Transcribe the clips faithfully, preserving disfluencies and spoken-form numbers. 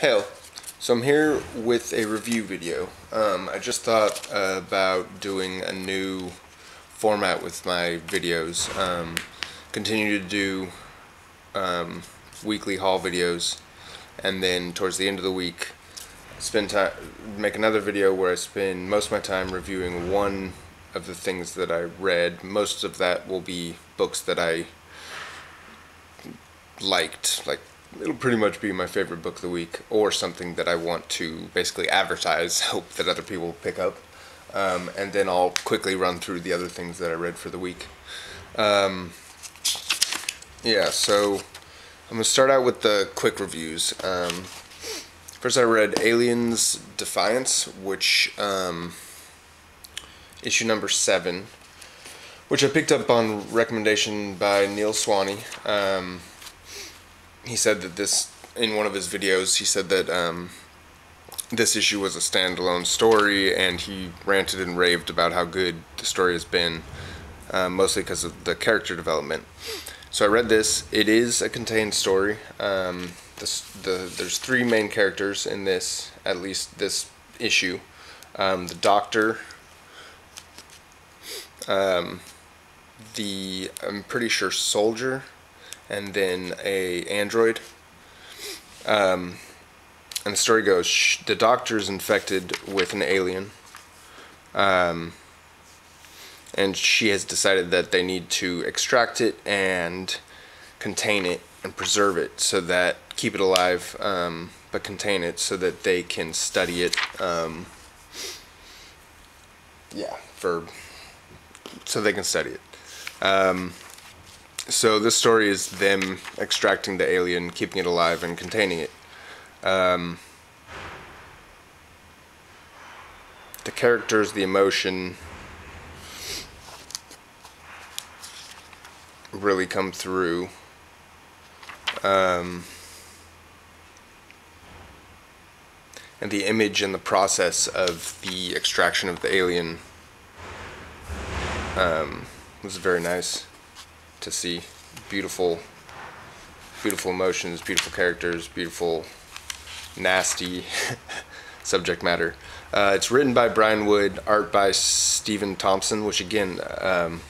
Hello. So I'm here with a review video. Um, I just thought about doing a new format with my videos. Um, continue to do um, weekly haul videos, and then towards the end of the week, spend time make another video where I spend most of my time reviewing one of the things that I read. Most of that will be books that I liked, like. It'll pretty much be my favorite book of the week, or something that I want to basically advertise, hope that other people pick up, um, and then I'll quickly run through the other things that I read for the week. Um, yeah, so I'm going to start out with the quick reviews. Um, first I read Aliens Defiance, which, um, issue number seven, which I picked up on recommendation by Neil Swanee. Um... He said that this, in one of his videos, he said that um, this issue was a standalone story, and he ranted and raved about how good the story has been, uh, mostly because of the character development. So I read this. It is a contained story. Um, this, the, there's three main characters in this, at least this issue. Um, the doctor, um, the, I'm pretty sure, soldier, and then a android. Um, and the story goes, sh the doctor is infected with an alien. Um, and she has decided that they need to extract it and contain it and preserve it so that, keep it alive, um, but contain it so that they can study it. Um, yeah, for, so they can study it. Um, So this story is them extracting the alien, keeping it alive, and containing it. Um, the characters, the emotion, really come through. Um, and the image and the process of the extraction of the alien um, was very nice to see. Beautiful, beautiful emotions, beautiful characters, beautiful, nasty subject matter. Uh, it's written by Brian Wood, art by Stephen Thompson, which again, um,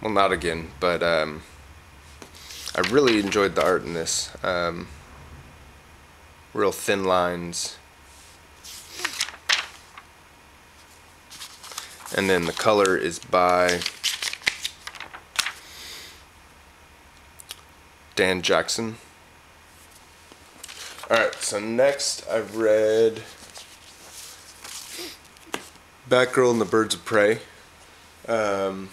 well, not again, but um, I really enjoyed the art in this. Um, real thin lines. And then the color is by Dan Jackson. Alright, so next I've read Batgirl and the Birds of Prey. Um,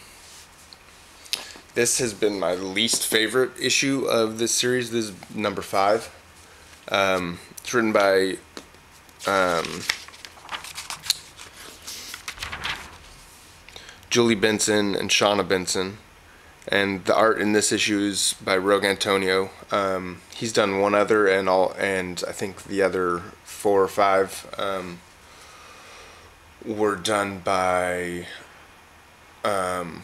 this has been my least favorite issue of this series. This is number five. Um, it's written by um, Julie Benson and Shawna Benson. And the art in this issue is by Rogue Antonio. Um, he's done one other, and all, and I think the other four or five um, were done by um,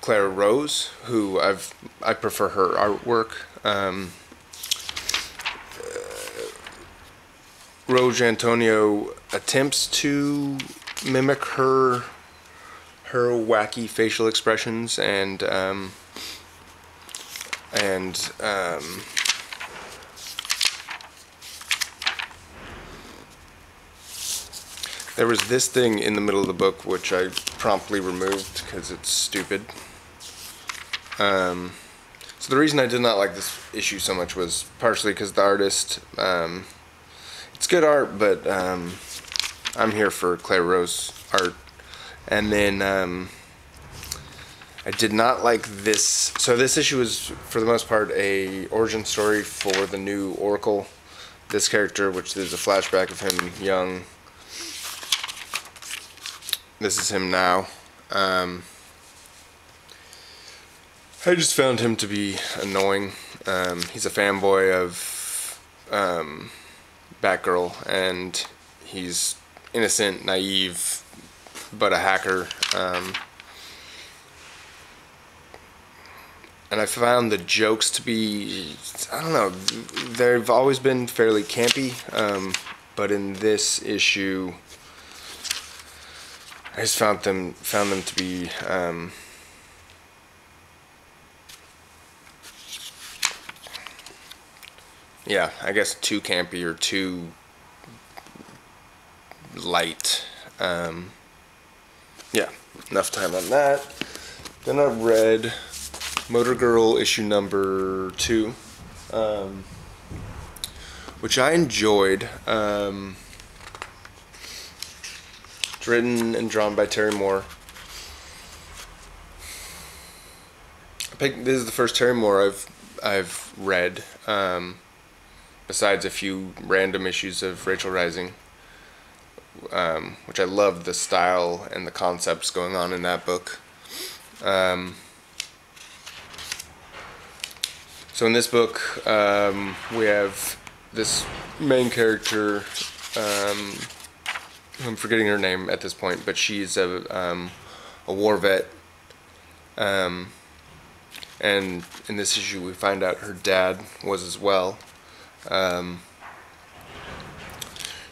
Clara Rose, who I've I prefer her artwork. Um, uh, Rogue Antonio attempts to mimic her. her wacky facial expressions and um, and um, there was this thing in the middle of the book which I promptly removed because it's stupid. Um, so the reason I did not like this issue so much was partially because the artist, um, it's good art, but um, I'm here for Claire Rose art. And then um, I did not like this. So this issue is, for the most part, a origin story for the new Oracle. This character, which is a flashback of him young. This is him now. Um, I just found him to be annoying. Um, he's a fanboy of um, Batgirl, and he's innocent, naive, but a hacker. Um, and I found the jokes to be, I don't know, they've always been fairly campy, um, but in this issue, I just found them found them to be um, yeah, I guess too campy or too light. Um, yeah, enough time on that. Then I read Motor Girl issue number two, um, which I enjoyed. Um, it's written and drawn by Terry Moore. I picked, this is the first Terry Moore I've I've read, um, besides a few random issues of Rachel Rising. Um, which I love the style and the concepts going on in that book. Um, so in this book, um, we have this main character, um, I'm forgetting her name at this point, but she's a, um, a war vet. Um, and in this issue we find out her dad was as well. Um,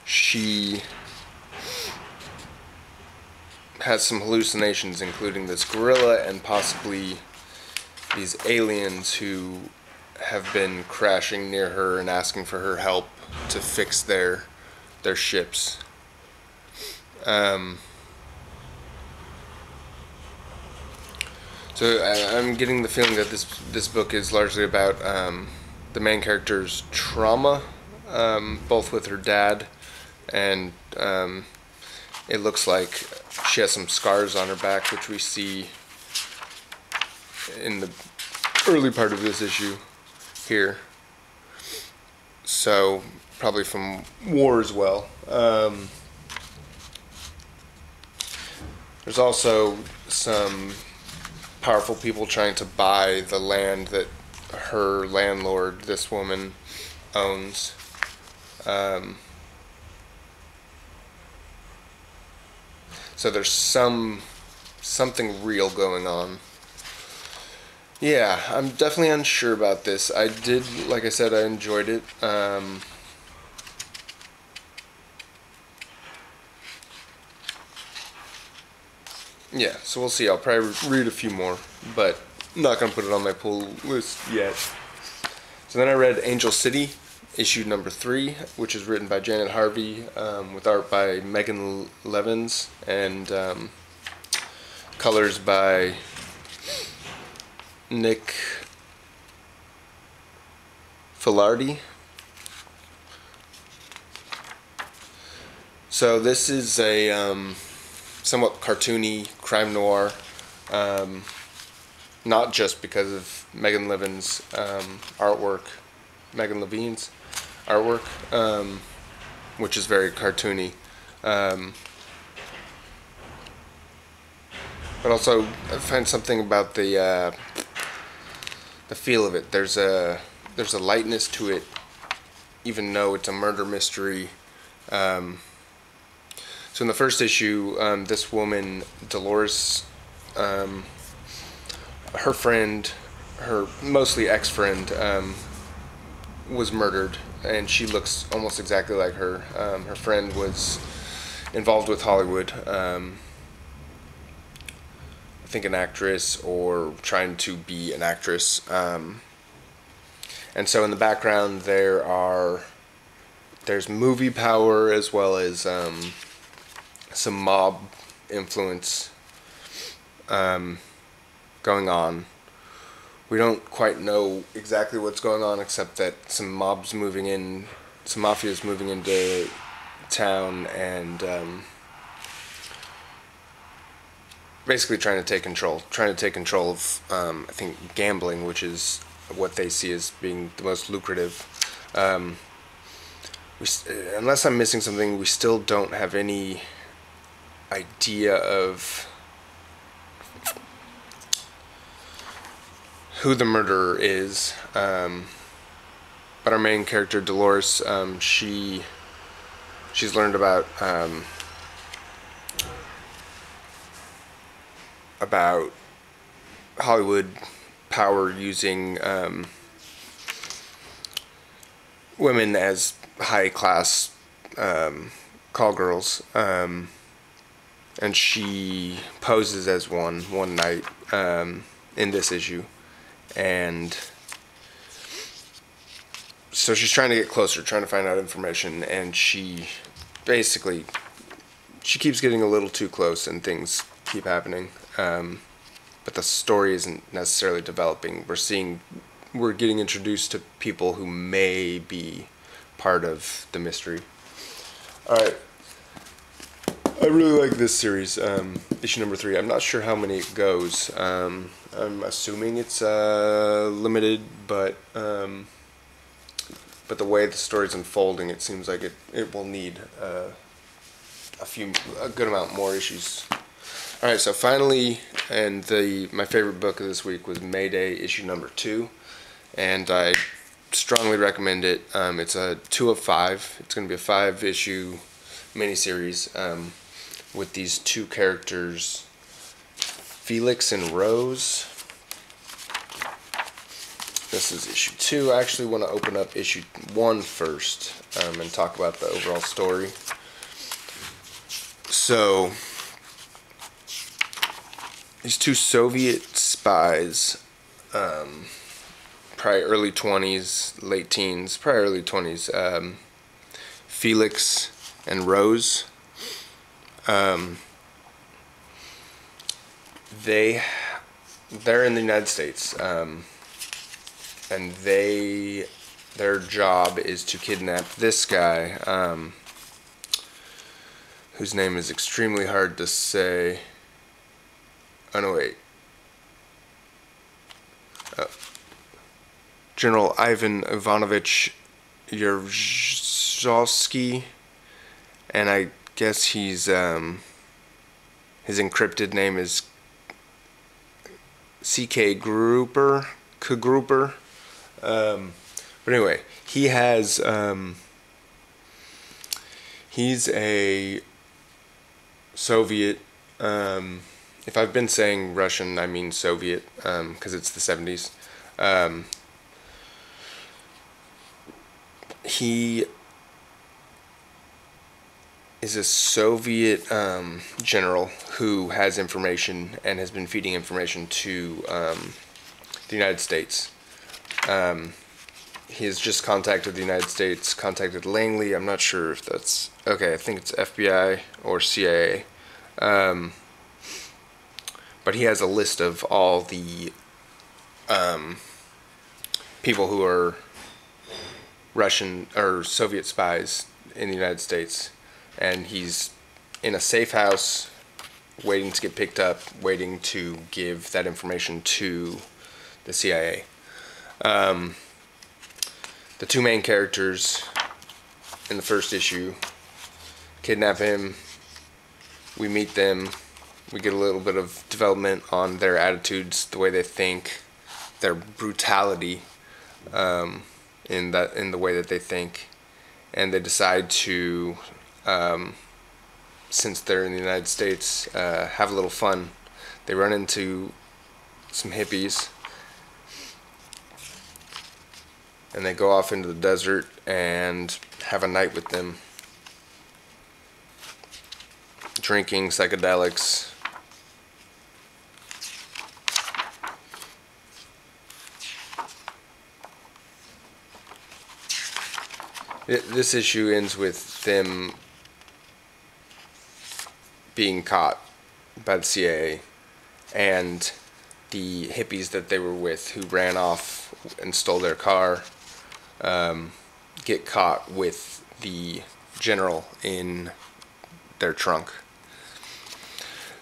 she... has some hallucinations, including this gorilla and possibly these aliens who have been crashing near her and asking for her help to fix their their ships. Um, so I, I'm getting the feeling that this this book is largely about um, the main character's trauma, um, both with her dad and um, it looks like she has some scars on her back, which we see in the early part of this issue here. So, probably from war as well. Um, there's also some powerful people trying to buy the land that her landlord, this woman, owns. Um... So there's some something real going on. Yeah, I'm definitely unsure about this. I did, like I said, I enjoyed it. Um, yeah, so we'll see. I'll probably read a few more, but I'm not going to put it on my pull list yet. So then I read Angel City, issue number three, which is written by Janet Harvey, um, with art by Megan Levins, and um, colors by Nick Filardi. So this is a um, somewhat cartoony crime noir, um, not just because of Megan Levins' um, artwork, Megan Levins' artwork, um, which is very cartoony, um, but also I find something about the uh, the feel of it. There's a there's a lightness to it, even though it's a murder mystery. Um, so in the first issue, um, this woman Dolores, um, her friend, her mostly ex-friend, um, was murdered, and she looks almost exactly like her. Um, her friend was involved with Hollywood, um, I think an actress or trying to be an actress, um, and so in the background there are there's movie power as well as um, some mob influence um, going on. We don't quite know exactly what's going on, except that some mobs moving in, some mafia's moving into town and um, basically trying to take control, trying to take control of, um, I think, gambling, which is what they see as being the most lucrative. Um, we, unless I'm missing something, we still don't have any idea of who the murderer is, um, but our main character Dolores, um, she she's learned about um, about Hollywood power using um, women as high-class um, call girls. Um, and she poses as one one night um, in this issue. And so she's trying to get closer, trying to find out information, and she basically, she keeps getting a little too close and things keep happening. Um, but the story isn't necessarily developing. We're seeing, we're getting introduced to people who may be part of the mystery. All right. I really like this series, um, issue number three. I'm not sure how many it goes. Um, I'm assuming it's uh, limited, but um, but the way the story's unfolding, it seems like it, it will need uh, a few a good amount more issues. All right, so finally, and the my favorite book of this week was Mayday, issue number two, and I strongly recommend it. Um, it's a two of five. It's going to be a five-issue miniseries. Um, with these two characters, Felix and Rose. This is issue two. I actually want to open up issue one first um, and talk about the overall story. So, these two Soviet spies, um, probably early twenties, late teens, probably early twenties, um, Felix and Rose. Um, they, they're in the United States, um, and they, their job is to kidnap this guy, um, whose name is extremely hard to say. Oh no, wait. Uh, General Ivan Ivanovich Yerzhalsky, and I guess he's, um, his encrypted name is C K Grouper, C K Grouper, um, but anyway, he has, um, he's a Soviet, um, if I've been saying Russian, I mean Soviet, um, because it's the seventies, um, he is a Soviet um, general who has information and has been feeding information to um, the United States. Um, he has just contacted the United States, contacted Langley. I'm not sure if that's... Okay, I think it's F B I or C I A. Um, but he has a list of all the um, people who are Russian or Soviet spies in the United States. And he's in a safe house waiting to get picked up, waiting to give that information to the C I A. Um, the two main characters in the first issue kidnap him. We meet them. We get a little bit of development on their attitudes, the way they think, their brutality um, in, that, in the way that they think. And they decide to... Um, since they're in the United States, uh, have a little fun. They run into some hippies, and they go off into the desert and have a night with them, drinking psychedelics. It, this issue ends with them being caught by the C I A, and the hippies that they were with who ran off and stole their car um, get caught with the general in their trunk.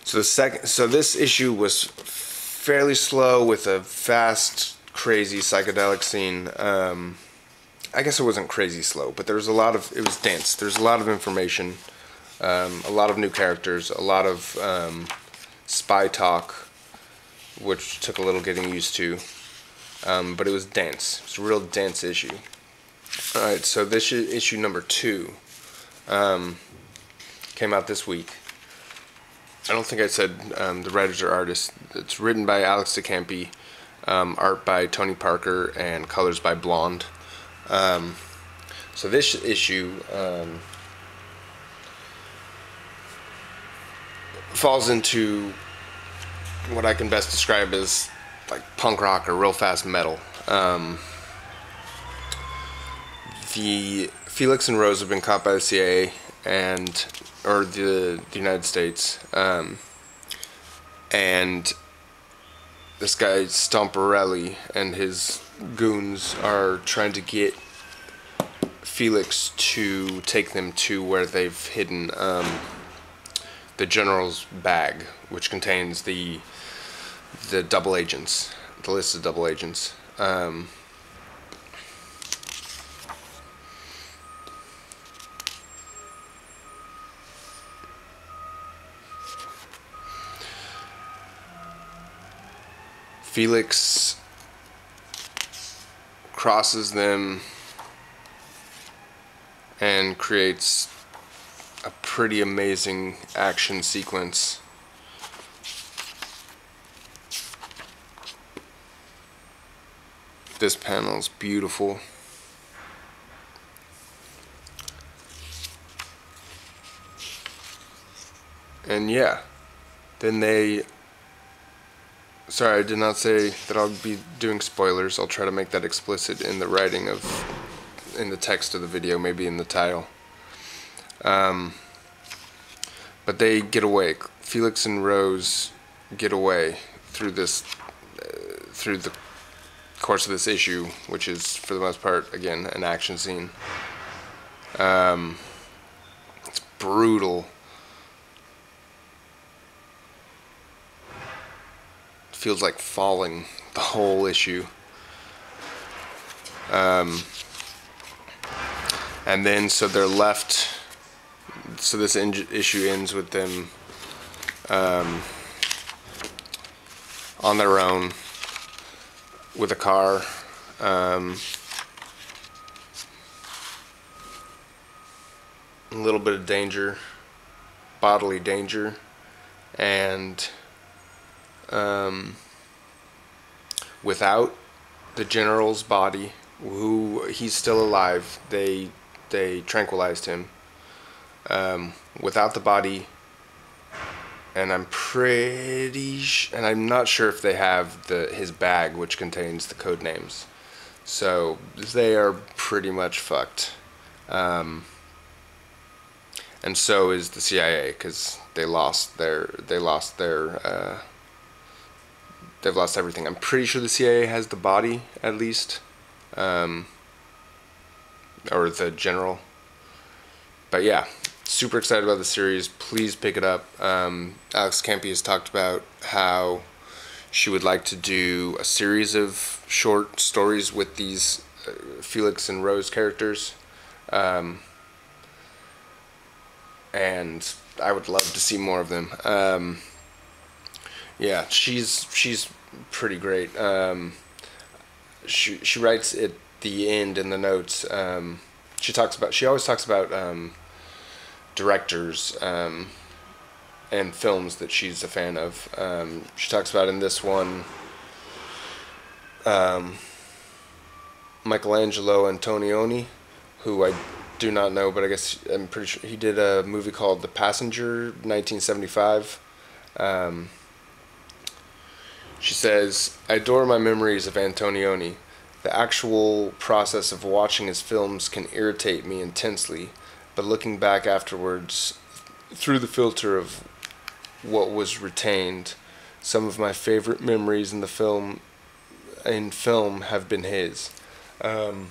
So the second, so this issue was fairly slow with a fast, crazy psychedelic scene. Um, I guess it wasn't crazy slow, but there was a lot of, it was dense. There's a lot of information. Um, a lot of new characters, a lot of um, spy talk, which took a little getting used to, um, but it was dense. It's a real dense issue. All right, so this is issue number two, um, came out this week. I don't think I said um, the writers or artists. It's written by Alex de Campi, um, art by Tony Parker, and colors by Blonde. Um, so this issue um, falls into what I can best describe as like punk rock or real fast metal. Um, the Felix and Rose have been caught by the C I A and or the, the United States, um, and this guy Stomparelli and his goons are trying to get Felix to take them to where they've hidden um, the general's bag, which contains the the double agents, the list of double agents. Um, Felix crosses them and creates a pretty amazing action sequence. This panel's beautiful. And yeah, then they... Sorry, I did not say that I'll be doing spoilers. I'll try to make that explicit in the writing of, in the text of the video, maybe in the title. Um, but they get away. Felix and Rose get away through this, uh, through the course of this issue, which is for the most part, again, an action scene. Um, it's brutal. Feels like falling the whole issue, um, and then so they're left. So this issue ends with them um, on their own with a car, um, a little bit of danger, bodily danger, and. Um, without the general's body, who he's still alive, they they tranquilized him. Um, without the body, and I'm pretty, sh and I'm not sure if they have the his bag, which contains the code names. So they are pretty much fucked, um, and so is the C I A, because they lost their they lost their. Uh, They've lost everything. I'm pretty sure the C I A has the body, at least. Um, or the general. But yeah, super excited about the series. Please pick it up. Um, Alex Campi has talked about how she would like to do a series of short stories with these uh, Felix and Rose characters. Um, and I would love to see more of them. Um... Yeah, she's she's pretty great. Um, she she writes at the end in the notes. Um, she talks about she always talks about um, directors um, and films that she's a fan of. Um, she talks about in this one um, Michelangelo Antonioni, who I do not know, but I guess I'm pretty sure he did a movie called The Passenger, nineteen seventy-five. Um, She says, I adore my memories of Antonioni. The actual process of watching his films can irritate me intensely, but looking back afterwards, through the filter of what was retained, some of my favorite memories in the film, in film have been his. Um,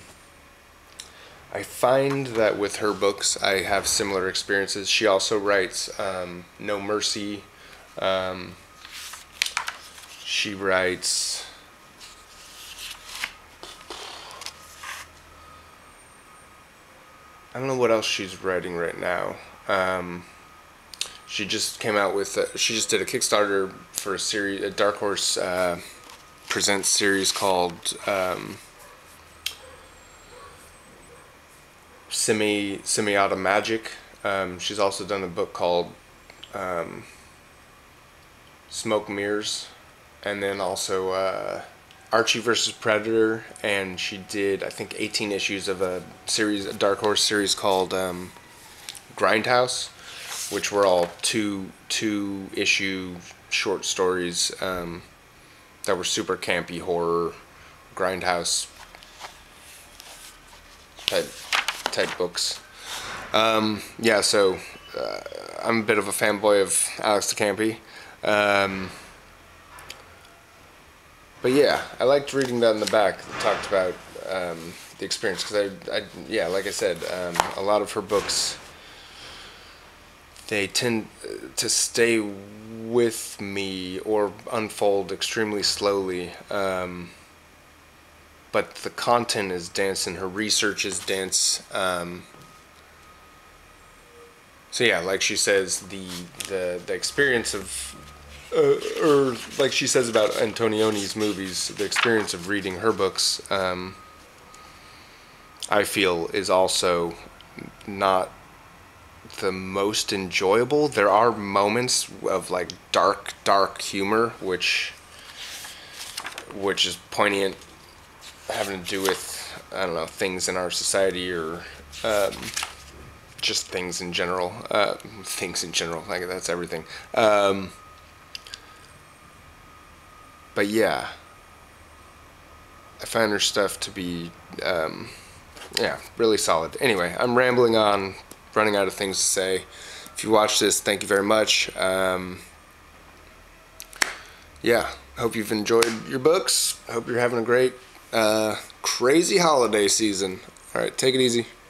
I find that with her books, I have similar experiences. She also writes um, No Mercy, um, she writes I don't know what else she's writing right now. Um, she just came out with a, she just did a Kickstarter for a series, a Dark Horse uh, Presents series called um, Semi Semi-Automagic. Um, she's also done a book called um, Smoke Mirrors. And then also uh, Archie versus Predator, and she did, I think, eighteen issues of a series, a Dark Horse series called um, Grindhouse, which were all two two issue short stories um, that were super campy horror Grindhouse type type books. Um, yeah, so uh, I'm a bit of a fanboy of Alex de Campi. Um, But yeah, I liked reading that in the back that talked about um, the experience, because I, I, yeah, like I said, um, a lot of her books, they tend to stay with me or unfold extremely slowly, um, but the content is dense and her research is dense. Um, so yeah, like she says, the the the experience of Uh, or like she says about Antonioni's movies, the experience of reading her books, um, I feel, is also not the most enjoyable. There are moments of like dark, dark humor, which which is poignant, having to do with, I don't know, things in our society or um, just things in general. Uh, things in general, like that's everything. Um, But yeah, I find her stuff to be, um, yeah, really solid. Anyway, I'm rambling on, running out of things to say. If you watch this, thank you very much. Um, yeah, hope you've enjoyed your books. Hope you're having a great, uh, crazy holiday season. All right, take it easy.